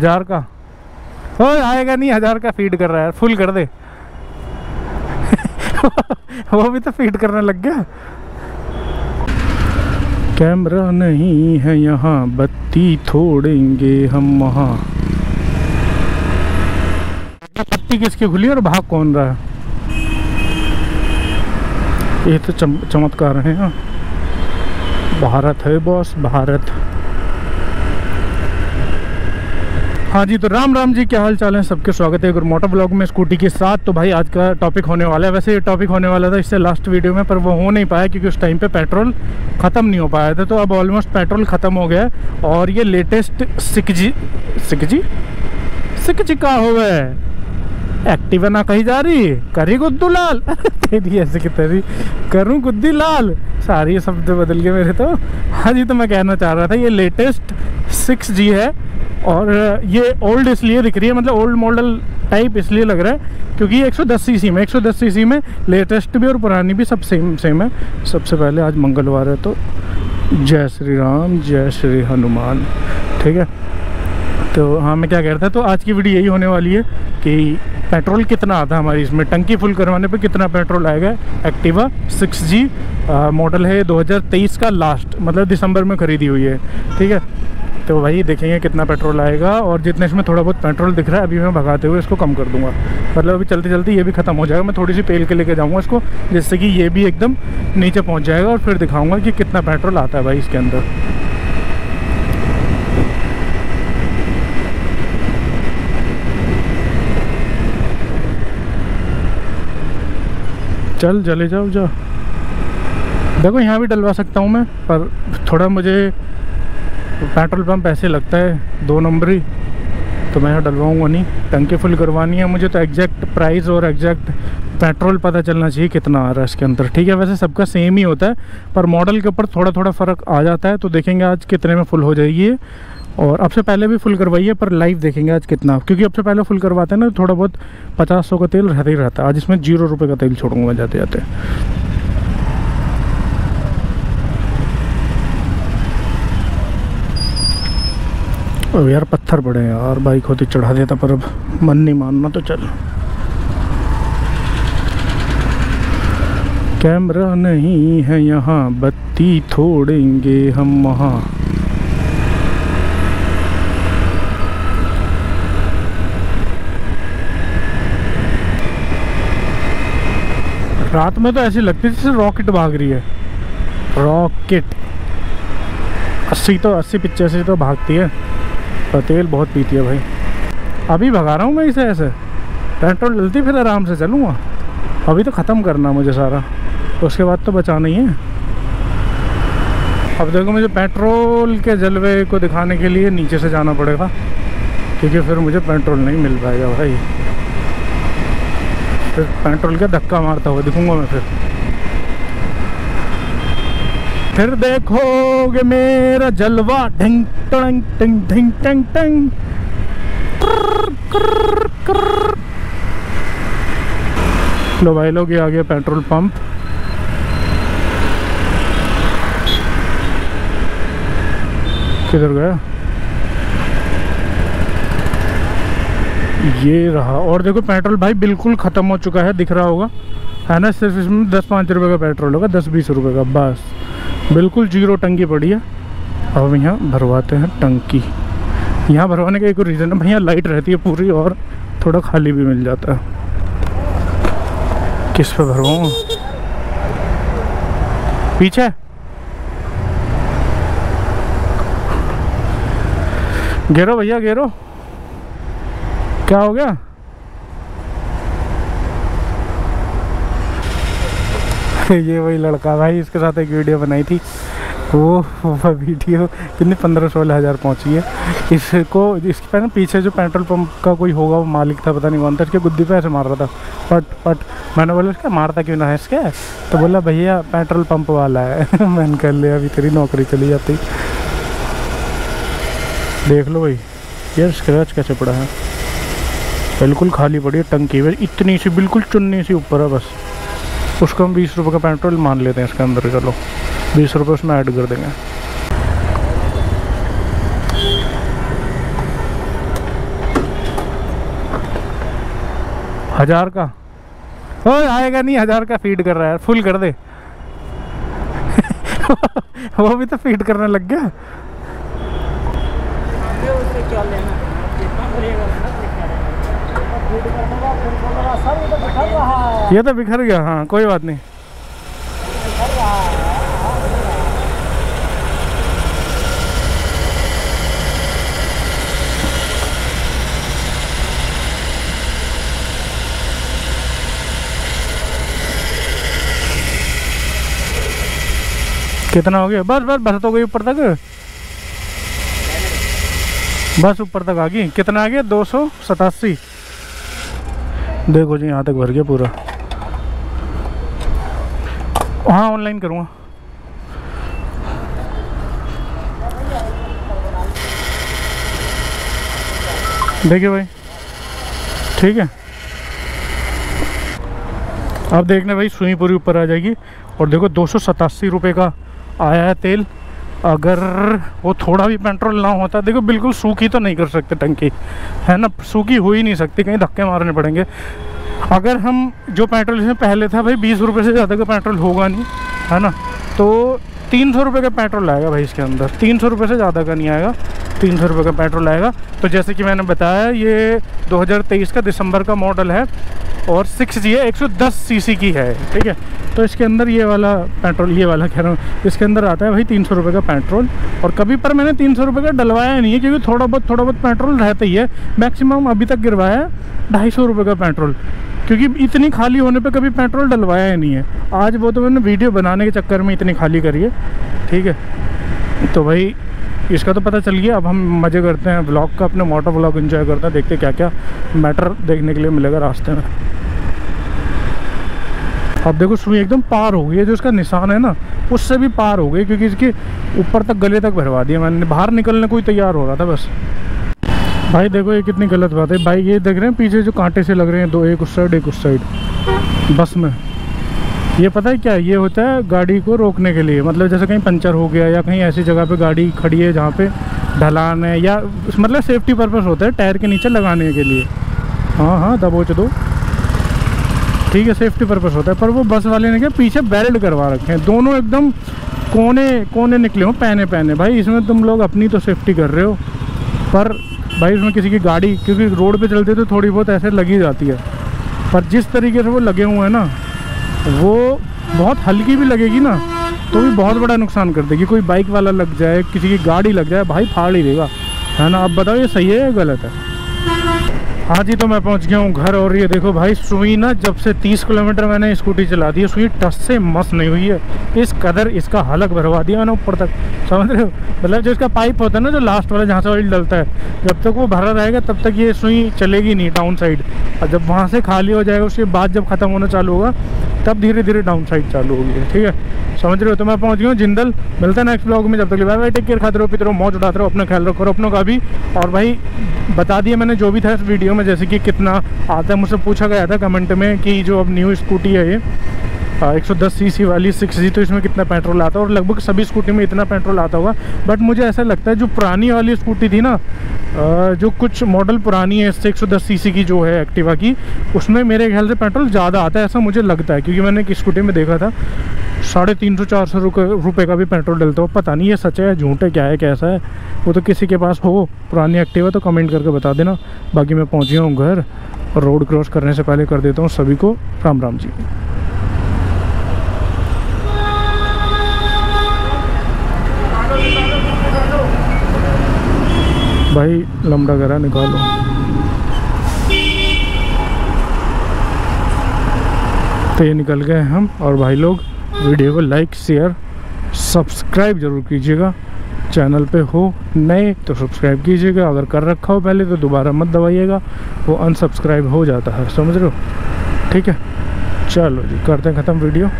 1000 का और आएगा नहीं, 1000 का फीड कर रहा है, फुल कर दे। वो भी तो फीड करने लग गया। कैमरा नहीं है यहाँ, बत्ती छोड़ेंगे हम वहाँ। बत्ती किसकी खुली और भाग कौन रहा है? ये तो चमत्कार है ना, भारत है बॉस, भारत। हाँ जी, तो राम राम जी, क्या हाल चाल है सबके, स्वागत है एक और मोटर ब्लॉग में स्कूटी के साथ। तो भाई आज का टॉपिक होने वाला है, वैसे ये टॉपिक होने वाला था इससे लास्ट वीडियो में, पर वो हो नहीं पाया क्योंकि उस टाइम पे पेट्रोल ख़त्म नहीं हो पाया था। तो अब ऑलमोस्ट पेट्रोल ख़त्म हो गया और ये लेटेस्ट सिकजी का हो गया है। एक्टिवा ना कही जा रही, करी गुद्दू लाल। तेरी ऐसे कि तेरी करूँ गुद्दी लाल, सारी शब्द बदल गए मेरे तो। हाँ जी, तो मैं कहना चाह रहा था ये लेटेस्ट 6G है और ये ओल्ड इसलिए दिख रही है, मतलब ओल्ड मॉडल टाइप इसलिए लग रहा है क्योंकि 110 सीसी में लेटेस्ट भी और पुरानी भी सब सेम है। सबसे पहले आज मंगलवार है तो जय श्री राम, जय श्री हनुमान। ठीक है, तो हाँ मैं क्या कह रहा था, तो आज की वीडियो यही होने वाली है कि पेट्रोल कितना आता है हमारी इसमें, टंकी फुल करवाने पे कितना पेट्रोल आएगा। एक्टिवा 6G मॉडल है, 2023 का लास्ट, मतलब दिसंबर में ख़रीदी हुई है। ठीक है, तो वही देखेंगे कितना पेट्रोल आएगा और जितने इसमें थोड़ा बहुत पेट्रोल दिख रहा है अभी मैं भगाते हुए इसको कम कर दूंगा, मतलब अभी चलते चलते ये भी ख़त्म हो जाएगा। मैं थोड़ी सी पेल के लेके जाऊंगा इसको, जिससे कि ये भी एकदम नीचे पहुंच जाएगा और फिर दिखाऊंगा कि कितना पेट्रोल आता है भाई इसके अंदर। चल चले जाओ जाओ, देखो यहाँ भी डलवा सकता हूँ मैं, पर थोड़ा मुझे पेट्रोल पंप ऐसे लगता है 2 नंबरी, तो मैं यहाँ डलवाऊँगा नहीं। टंकी फुल करवानी है मुझे, तो एग्जैक्ट प्राइस और एग्जैक्ट पेट्रोल पता चलना चाहिए कितना आ रहा है इसके अंदर। ठीक है, वैसे सबका सेम ही होता है पर मॉडल के ऊपर थोड़ा थोड़ा फ़र्क आ जाता है। तो देखेंगे आज कितने में फुल हो जाएगी, और अब से पहले भी फुल करवाइए पर लाइव देखेंगे आज कितना, क्योंकि अब से पहले फुल करवाते हैं ना थोड़ा बहुत 50-100 का तेल रहता ही रहता है। आज इसमें 0 रुपये का तेल छोड़ूंगा जाते जाते। अब यार पत्थर पड़े हैं यार, बाइक होती चढ़ा देता पर अब मन नहीं मानना। तो चल, कैमरा नहीं है यहाँ, बत्ती छोड़ेंगे हम वहाँ। रात में तो ऐसी लगती है जैसे रॉकेट भाग रही है, रॉकेट। 80-85 तो भागती है, पर तेल बहुत पीती है भाई। अभी भगा रहा हूँ मैं इसे, ऐसे पेट्रोल डलती फिर आराम से चलूँगा। अभी तो ख़त्म करना मुझे सारा, उसके बाद तो बचाना ही है। अब देखो मुझे पेट्रोल के जलवे को दिखाने के लिए नीचे से जाना पड़ेगा क्योंकि फिर मुझे पेट्रोल नहीं मिल पाएगा भाई, फिर पेट्रोल का धक्का मारता हुआ दिखूंगा मैं। फिर देखोगे मेरा जलवा, ढंग टंग टंग ढंग टंग टंग। लो भाई लोग, ये आ गया पेट्रोल पंप। किधर गया? ये रहा। और देखो पेट्रोल भाई बिल्कुल ख़त्म हो चुका है, दिख रहा होगा है ना। सिर्फ इसमें 10-5 रुपये का पेट्रोल होगा, 10-20 रुपये का, बस बिल्कुल 0 टंकी पड़ी है। अब यहाँ भरवाते हैं टंकी। यहाँ भरवाने का एक रीज़न है भाई, यहाँ लाइट रहती है पूरी और थोड़ा खाली भी मिल जाता है। किस पे भरवाऊँ? पीछे घेरो भैया, घेरो। क्या हो गया? ये वही लड़का भाई, इसके साथ एक वीडियो बनाई थी, वो वीडियो कितने 15-16 हज़ार पहुँची है। इसको इसके पे ना पीछे जो पेट्रोल पंप का कोई होगा, वो मालिक था, पता नहीं कौन था, इसके गुद्दी पे ऐसे मार रहा था पट। मैंने बोला इसका मारता क्यों ना है इसके? तो बोला भैया पेट्रोल पंप वाला है। मैंने कर लिया, अभी तेरी नौकरी चली जाती। देख लो भाई यार, स्क्रैच कैसे पड़ा है, बिल्कुल खाली पड़ी है टंकी में, इतनी सी बिल्कुल चुन्नी सी ऊपर है बस। उसको हम 20 रुपये का पेट्रोल मान लेते हैं इसके अंदर, चलो 20 रुपये उसमें ऐड कर देंगे। 1000 का ओए आएगा नहीं, 1000 का फीड कर रहा है, फुल कर दे। वो भी तो फीड करने लग गया। ये तो बिखर गया। हाँ कोई बात नहीं। कितना हो गया? बस बस बस तो गई ऊपर तक, बस ऊपर तक आ गई। कितना आ गया? 287। देखो जी यहाँ तक भर गया पूरा। हाँ ऑनलाइन करूँगा। देखिए भाई ठीक है, आप देखने भाई सुई पूरी ऊपर आ जाएगी। और देखो 287 रुपये का आया है तेल। अगर वो थोड़ा भी पेट्रोल ना होता, देखो बिल्कुल सूखी तो नहीं कर सकते टंकी, है ना, सूखी हो ही नहीं सकती, कहीं धक्के मारने पड़ेंगे। अगर हम जो पेट्रोल इसमें पहले था भाई 20 रुपये से ज़्यादा का पेट्रोल होगा नहीं, है ना, तो 300 रुपये का पेट्रोल आएगा भाई इसके अंदर। 300 रुपये से ज़्यादा का नहीं आएगा, 300 रुपये का पेट्रोल आएगा। तो जैसे कि मैंने बताया ये 2023 का दिसंबर का मॉडल है और 6G है, 110 सीसी की है, ठीक है। तो इसके अंदर ये वाला पेट्रोल, ये वाला कह रहा हूँ, इसके अंदर आता है भाई 300 रुपये का पेट्रोल। और कभी पर मैंने 300 रुपये का डलवाया नहीं है, क्योंकि थोड़ा बहुत पेट्रोल रहता ही है। मैक्सिमम अभी तक गिरवाया है 250 रुपये का पेट्रोल, क्योंकि इतनी खाली होने पे कभी पेट्रोल डलवाया ही नहीं है। आज वो तो मैंने वीडियो बनाने के चक्कर में इतनी खाली करी है, ठीक है। तो भाई इसका तो पता चल गया। अब हम मज़े करते हैं ब्लॉग का, अपने मोटर ब्लॉग एंजॉय करते हैं। देखते हैं क्या क्या मैटर देखने के लिए मिलेगा रास्ते में। अब देखो सुई एकदम पार हो गई है, जो इसका निशान है ना उससे भी पार हो गई, क्योंकि इसके ऊपर तक गले तक भरवा दिया मैंने। बाहर निकलने को ही तैयार हो रहा था बस। भाई देखो ये कितनी गलत बात है भाई, ये देख रहे हैं पीछे जो कांटे से लग रहे हैं दो, एक उस साइड एक उस साइड बस में। ये पता है क्या ये होता है? गाड़ी को रोकने के लिए, मतलब जैसे कहीं पंचर हो गया या कहीं ऐसी जगह पे गाड़ी खड़ी है जहाँ पे ढलान है, या मतलब सेफ्टी पर्पस होता है टायर के नीचे लगाने के लिए। हाँ हाँ दबोच दो, ठीक है, सेफ्टी पर्पस होता है। पर वो बस वाले ने क्या पीछे बेल्ट करवा रखे हैं, दोनों एकदम कोने कोने निकले हों, पहने पहने। भाई इसमें तुम लोग अपनी तो सेफ्टी कर रहे हो, पर भाई उसमें किसी की गाड़ी, क्योंकि रोड पे चलते तो थोड़ी बहुत ऐसे लगी जाती है, पर जिस तरीके से वो लगे हुए हैं ना, वो बहुत हल्की भी लगेगी ना तो भी बहुत बड़ा नुकसान कर देगी। कोई बाइक वाला लग जाए, किसी की गाड़ी लग जाए, भाई फाड़ ही देगा, है ना। आप बताओ ये सही है या गलत है? हाँ जी, तो मैं पहुंच गया हूँ घर। और ये देखो भाई सुई ना, जब से 30 किलोमीटर मैंने स्कूटी चला दी है, सुई टस से मस नहीं हुई है। इस कदर इसका हलक भरवा दिया मैंने ऊपर तक, समझ रहे हो? मतलब जो इसका पाइप होता है ना, जो लास्ट वाला जहाँ से ऑयल डलता है, जब तक वो भरा रहेगा तब तक ये सुई चलेगी नहीं डाउन साइड। और जब वहाँ से खाली हो जाएगा, उसके बाद जब ख़त्म होना चालू होगा तब धीरे धीरे डाउन साइड चालू होगी, ठीक है, समझ रहे हो? तो मैं पहुँच गया हूँ जिंदल। मिलता है नेक्स्ट ब्लॉग में, जब तक बाय बाय, टेक केयर, खाते रहो पीते रहो, मौज उठाते रहो, अपना ख्याल रखो अपनों का भी। और भाई बता दिया मैंने जो भी था इस वीडियो में, जैसे कि कितना आता है, मुझसे पूछा गया था कमेंट में कि जो अब न्यू स्कूटी है ये 110 सीसी वाली 6G, तो इसमें कितना पेट्रोल आता है। और लगभग सभी स्कूटी में इतना पेट्रोल आता होगा, बट मुझे ऐसा लगता है जो पुरानी वाली स्कूटी थी ना, जो कुछ मॉडल पुरानी है इससे 110 सीसी की जो है एक्टिवा की, उसमें मेरे ख्याल से पेट्रोल ज़्यादा आता है, ऐसा मुझे लगता है। क्योंकि मैंने एक स्कूटी में देखा था 350-400 रुपये का भी पेट्रोल डलता हो। पता नहीं ये सच है झूठ है, क्या है कैसा है, वो तो किसी के पास हो पुरानी एक्टिवा तो कमेंट करके बता देना। बाकी मैं पहुँच गया हूँ घर, और रोड क्रॉस करने से पहले कर देता हूँ सभी को राम राम जी। भाई लम्बा गहरा निकालो। तो ये निकल गए हम। और भाई लोग वीडियो को लाइक शेयर सब्सक्राइब जरूर कीजिएगा। चैनल पे हो नए तो सब्सक्राइब कीजिएगा, अगर कर रखा हो पहले तो दोबारा मत दबाइएगा, वो अनसब्सक्राइब हो जाता है, समझ रहे हो? ठीक है, चलो जी करते हैं ख़त्म वीडियो।